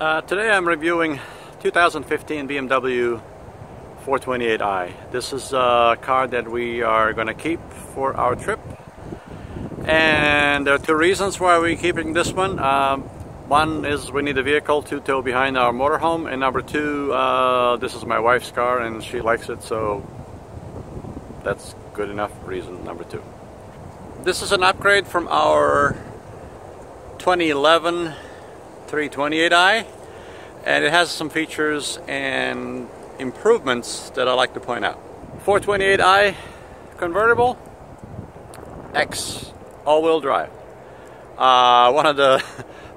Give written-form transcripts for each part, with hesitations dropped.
Today I'm reviewing 2015 BMW 428i. This is a car that we are going to keep for our trip, and there are two reasons why we're keeping this one. One is we need a vehicle to tow behind our motorhome, and number two, this is my wife's car and she likes it, so that's good enough reason number two. This is an upgrade from our 2011 328i, and it has some features and improvements that I like to point out. 428i convertible, X all-wheel drive. One of the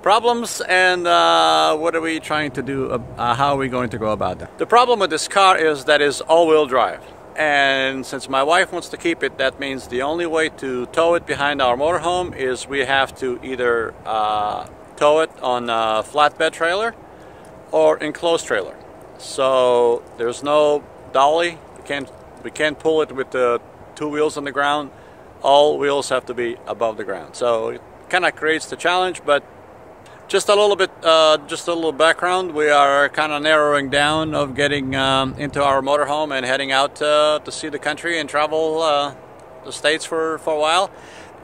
problems, and what are we trying to do, how are we going to go about that? The problem with this car is that it's all-wheel drive, and since my wife wants to keep it, that means the only way to tow it behind our motorhome is we have to either tow it on a flatbed trailer or enclosed trailer. So there's no dolly. We can't pull it with the two wheels on the ground. All wheels have to be above the ground. So it kind of creates the challenge. But just a little bit, just a little background. We are kind of narrowing down of getting into our motorhome and heading out to see the country and travel the States for a while.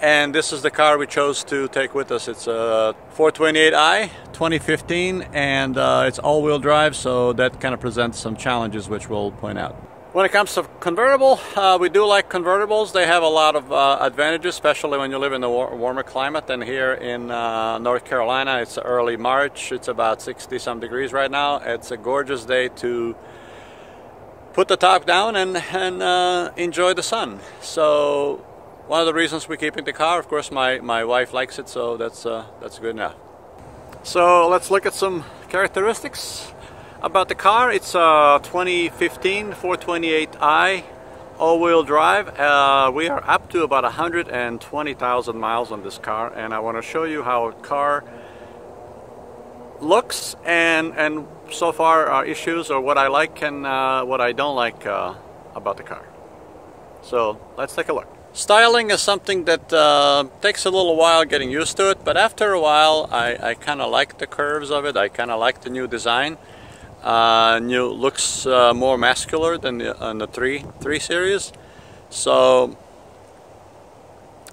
And this is the car we chose to take with us. It's a 428i 2015, and it's all-wheel drive, so that kind of presents some challenges which we'll point out. When it comes to convertible, we do like convertibles. They have a lot of advantages, especially when you live in the warmer climate than here in North Carolina. It's early March, it's about 60 some degrees right now. It's a gorgeous day to put the top down and enjoy the sun. So one of the reasons we're keeping the car, of course, my wife likes it, so that's good enough. So let's look at some characteristics about the car. It's a 2015 428i all-wheel drive. We are up to about 120,000 miles on this car, and I want to show you how a car looks and so far our issues, or what I like and what I don't like about the car. So let's take a look. Styling is something that takes a little while getting used to it, but after a while I kind of like the curves of it. I kind of like the new design. New looks more masculine than on the 3 series. So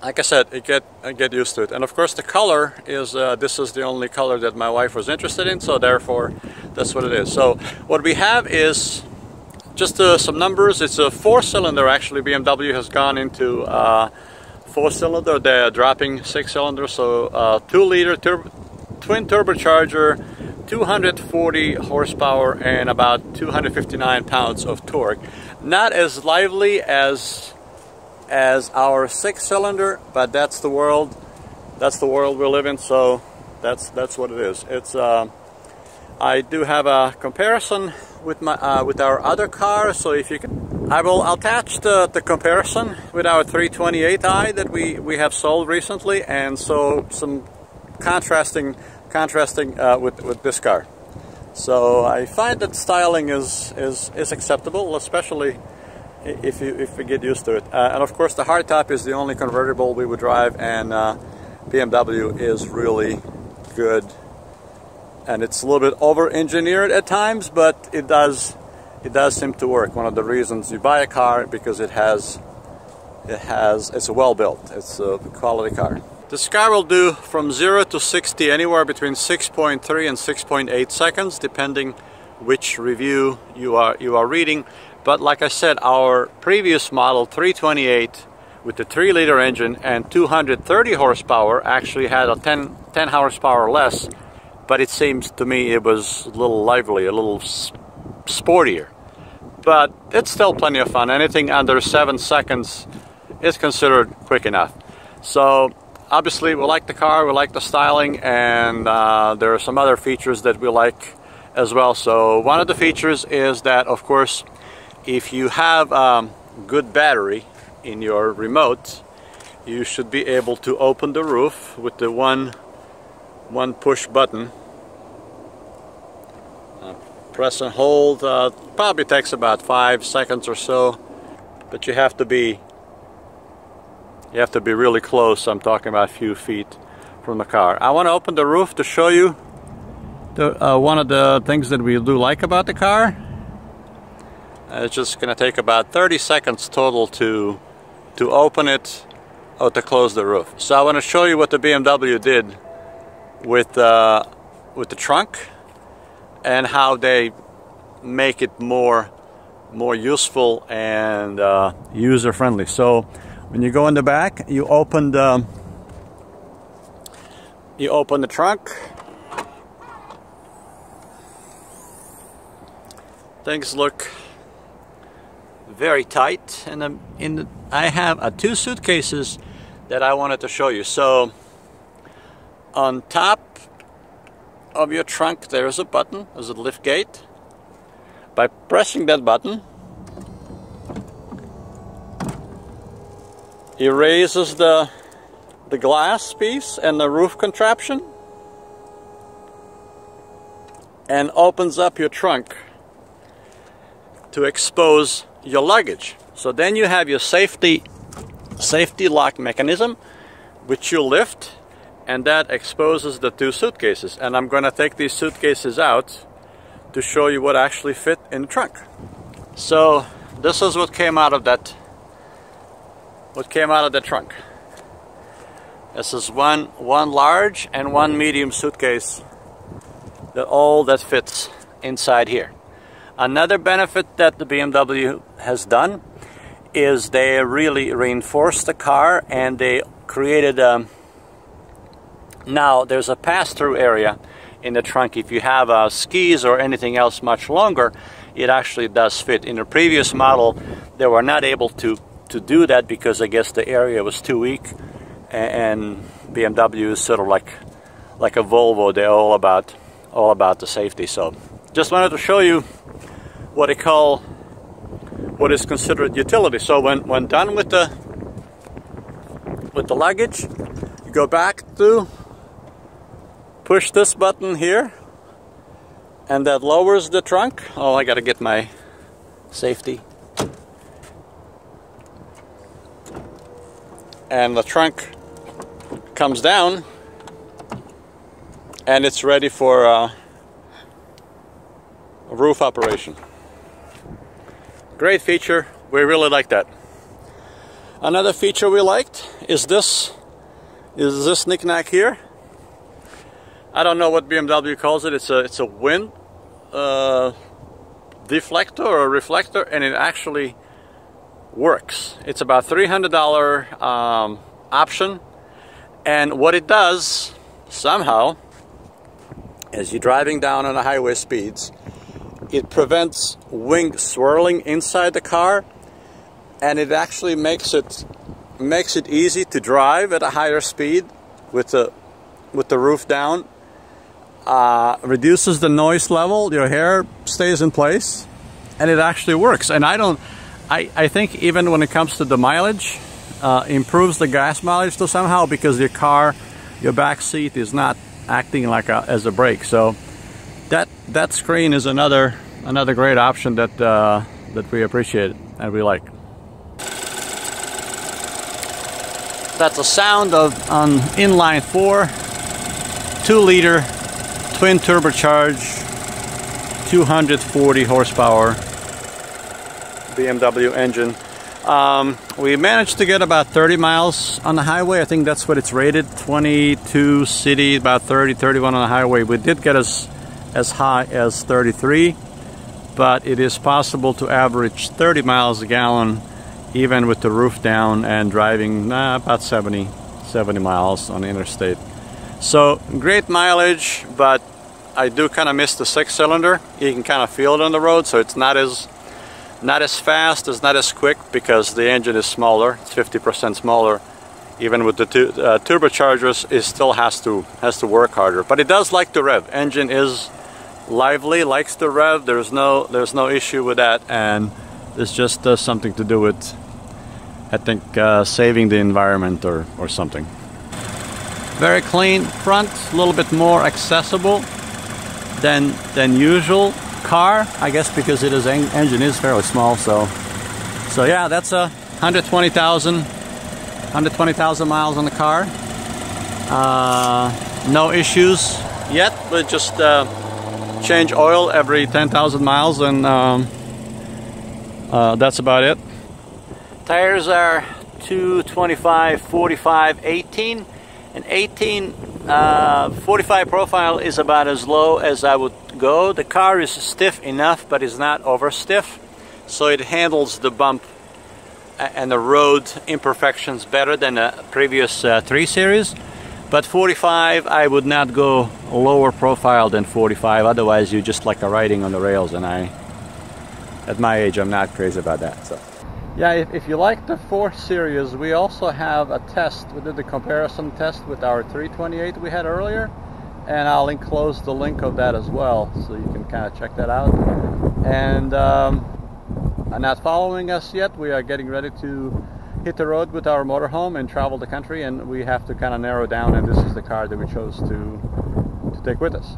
like I said, I get used to it. And of course the color is, this is the only color that my wife was interested in, so therefore that's what it is. So what we have is just some numbers. It's a 4-cylinder. Actually, BMW has gone into 4-cylinder. They're dropping 6-cylinder. So 2-liter twin turbocharger, 240 horsepower, and about 259 pounds of torque. Not as lively as our 6-cylinder, but that's the world. That's the world we live in. So that's what it is. It's. I do have a comparison with my with our other car, so if you can, I will attach the comparison with our 328i that we have sold recently, and so some contrasting with this car. So I find that styling is acceptable, especially if we get used to it. And of course the hardtop is the only convertible we would drive, and BMW is really good. And it's a little bit over-engineered at times, but it does seem to work. One of the reasons you buy a car, because it's well built. It's a quality car. This car will do from 0 to 60 anywhere between 6.3 and 6.8 seconds, depending which review you are reading. But like I said, our previous model 328 with the 3-liter engine and 230 horsepower actually had a 10 horsepower less. But it seems to me it was a little lively, a little sportier. But it's still plenty of fun. Anything under 7 seconds is considered quick enough. So obviously we like the car, we like the styling, and there are some other features that we like as well. So one of the features is that, of course, if you have good battery in your remote, you should be able to open the roof with the one push button. Press and hold, probably takes about 5 seconds or so, but you have to be really close. I'm talking about a few feet from the car. I want to open the roof to show you One of the things that we do like about the car, it's just going to take about 30 seconds total to open it or to close the roof. So I want to show you what the BMW did with the trunk and how they make it more useful and user-friendly. So when you go in the back, you open the trunk. Things look very tight, and I have two suitcases that I wanted to show you. So on top of your trunk there is a button, there's a lift gate. By pressing that button, it raises the glass piece and the roof contraption and opens up your trunk to expose your luggage. So then you have your safety lock mechanism, which you lift, and that exposes the two suitcases. And I'm going to take these suitcases out to show you what actually fit in the trunk. So this is what came out of that trunk. This is one large and one medium suitcase, all that fits inside here. Another benefit that the BMW has done is they really reinforced the car, and they created now there's a pass-through area in the trunk. If you have skis or anything else much longer, it actually does fit. In the previous model, they were not able to do that because I guess the area was too weak, and BMW is sort of like a Volvo. They're all about the safety. So just wanted to show you what is considered utility. So when done with the luggage, you go back to push this button here, and that lowers the trunk. Oh, I gotta get my safety. And the trunk comes down, and it's ready for roof operation. Great feature, we really like that. Another feature we liked is this knick-knack here. I don't know what BMW calls it. It's a wind deflector or reflector, and it actually works. It's about $300 option, and what it does somehow as you're driving down on the highway speeds, it prevents wing swirling inside the car, and it actually makes it easy to drive at a higher speed with the roof down. Reduces the noise level. Your hair stays in place, and it actually works. And I think even when it comes to the mileage, improves the gas mileage to somehow, because your back seat is not acting as a brake. So that screen is another great option that we appreciate and we like. That's the sound of an inline 4 2-liter twin turbocharged 240 horsepower BMW engine. We managed to get about 30 miles on the highway. I think that's what it's rated, 22 city, about 30, 31 on the highway. We did get as high as 33, but it is possible to average 30 miles a gallon even with the roof down and driving about 70 miles on the interstate. So great mileage, but I do kind of miss the 6-cylinder. You can kind of feel it on the road, so it's not as fast, it's not as quick because the engine is smaller. It's 50% smaller. Even with the two turbochargers, it still has to work harder, but it does like to rev. Engine is lively, likes to rev. There's no issue with that, and it's just something to do with, I think, saving the environment or something. Very clean front, a little bit more accessible than usual car, I guess, because it is engine is fairly small. So yeah, that's a 120,000 miles on the car. No issues yet, but just change oil every 10,000 miles, and that's about it. Tires are 225, 45, 18, and 18 45 profile is about as low as I would go. The car is stiff enough, but it's not over stiff, so it handles the bump and the road imperfections better than the previous 3 series. But 45, I would not go lower profile than 45, otherwise you just like a riding on the rails, and I, at my age, I'm not crazy about that. So yeah, if you like the 4 series, we also have a test. We did the comparison test with our 328 we had earlier, and I'll enclose the link of that as well, so you can kind of check that out. And are not following us yet, we are getting ready to hit the road with our motorhome and travel the country, and we have to kind of narrow down, and this is the car that we chose to take with us.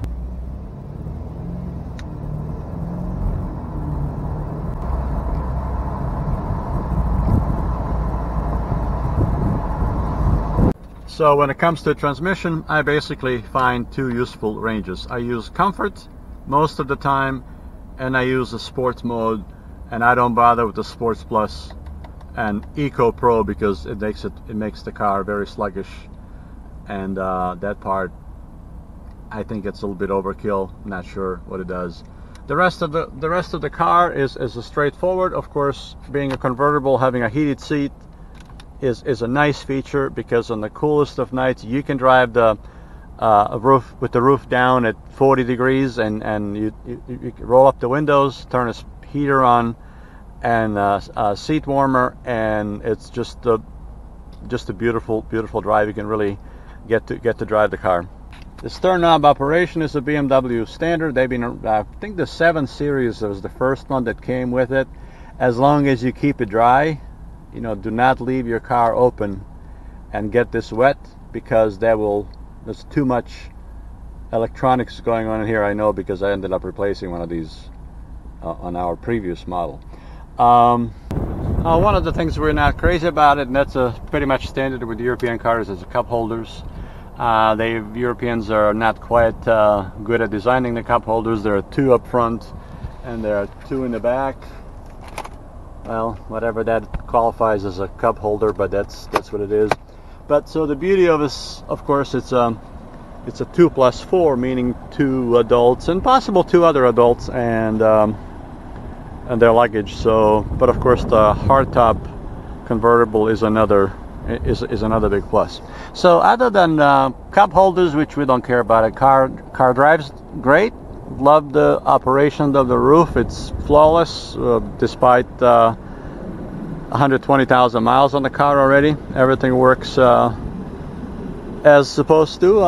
So when it comes to transmission, I basically find two useful ranges. I use comfort most of the time, and I use the sports mode, and I don't bother with the Sports Plus and Eco Pro because it makes the car very sluggish, and that part I think it's a little bit overkill. I'm not sure what it does. The rest of the car is a straightforward. Of course, being a convertible, having a heated seat is a nice feature, because on the coolest of nights you can drive the roof with the roof down at 40 degrees, and you roll up the windows, turn a heater on, and a seat warmer, and it's just a beautiful drive. You can really get to drive the car. The stern knob operation is a BMW standard. They've been, I think the 7 series was the first one that came with it. As long as you keep it dry, you know, do not leave your car open and get this wet, because there's too much electronics going on in here. I know, because I ended up replacing one of these on our previous model. One of the things we're not crazy about it, and that's pretty much standard with European cars, is the cup holders. Europeans are not quite good at designing the cup holders. There are 2 up front and there are 2 in the back. Well, whatever that qualifies as a cup holder, but that's what it is. But so the beauty of this, of course, it's a 2 plus 4, meaning 2 adults and possible 2 other adults and their luggage. So, but of course the hardtop convertible is another big plus. So other than cup holders, which we don't care about, car drives great. Love the operation of the roof. It's flawless, despite 120,000 miles on the car already. Everything works as supposed to.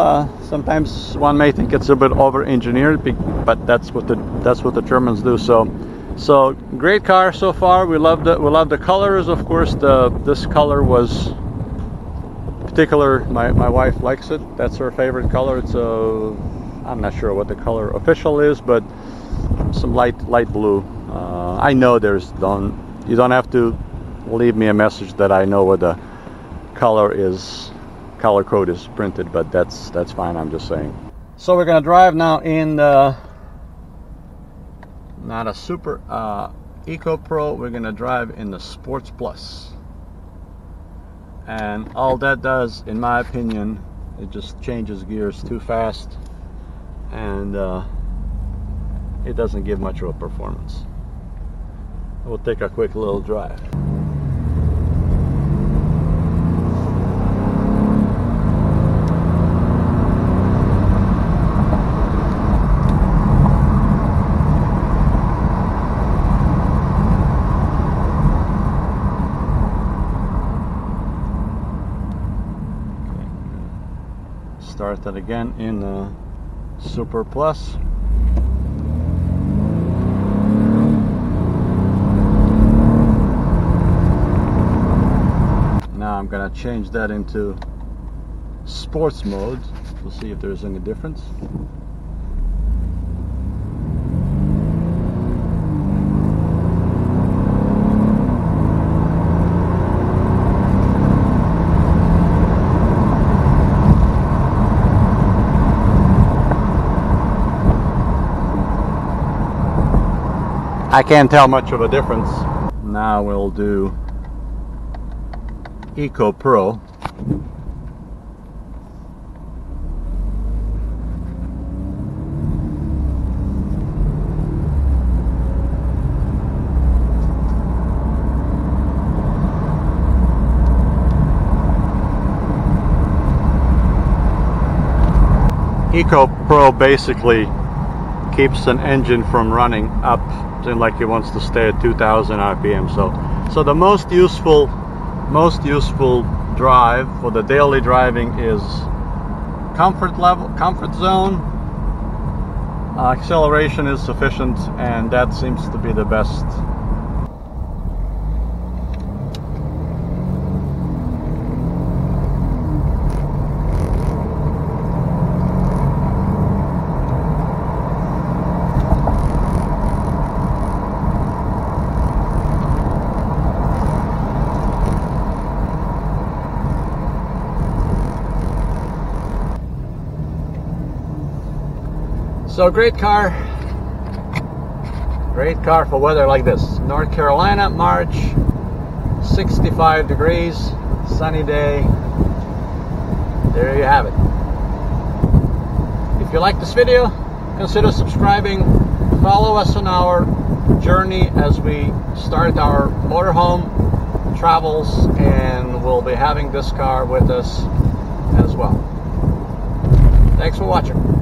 Sometimes one may think it's a bit over-engineered, but that's what the Germans do. So great car so far. We love the colors. Of course, this color was particular. My wife likes it. That's her favorite color. It's a, I'm not sure what the color official is, but some light blue. I know you don't have to leave me a message that I know what the color code is printed, but that's fine. I'm just saying. So we're gonna drive now in the, not a super Eco Pro, we're gonna drive in the Sports Plus. And all that does, in my opinion, it just changes gears too fast, and it doesn't give much of a performance. We'll take a quick little drive. Start that again in the Super Plus. Now I'm gonna change that into sports mode. We'll see if there's any difference. I can't tell much of a difference. Now we'll do Eco Pro. Eco Pro basically keeps an engine from running up like it wants to stay at 2,000 RPM. So the most useful drive for the daily driving is comfort level, comfort zone. Acceleration is sufficient, and that seems to be the best. So great car for weather like this. North Carolina, March, 65 degrees, sunny day. There you have it. If you like this video, consider subscribing. Follow us on our journey as we start our motorhome travels, and we'll be having this car with us as well. Thanks for watching.